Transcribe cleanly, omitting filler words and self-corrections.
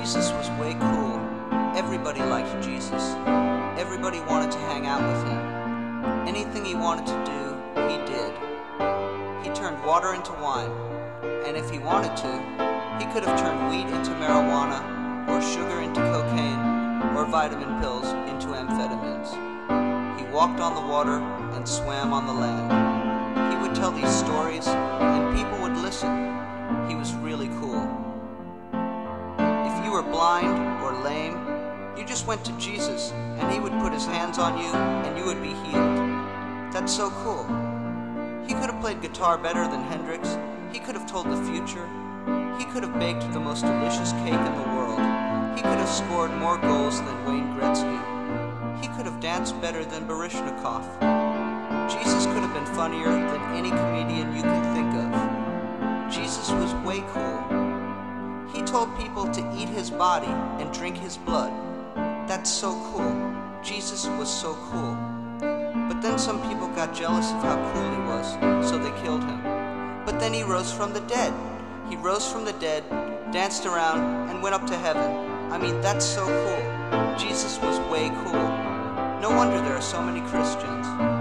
Jesus was way cool. Everybody liked Jesus. Everybody wanted to hang out with him. Anything he wanted to do, he did. He turned water into wine, and if he wanted to, he could have turned weed into marijuana, or sugar into cocaine, or vitamin pills into amphetamines. He walked on the water and swam on the land. He would tell these stories, and people would listen. He was really cool. If you were blind or lame, you just went to Jesus, and he would put his hands on you, and you would be healed. That's so cool. He could have played guitar better than Hendrix. He could have told the future. He could have baked the most delicious cake in the world. He could have scored more goals than Wayne Gretzky. He could have danced better than Baryshnikov. Jesus could have been funnier than any comedian you can think of. Jesus was way cool. He told people to eat his body and drink his blood. That's so cool. Jesus was so cool. But then some people got jealous of how cool he was, so they killed him. But then he rose from the dead. He rose from the dead, danced around, and went up to heaven. I mean, that's so cool. Jesus was way cool. No wonder there are so many Christians.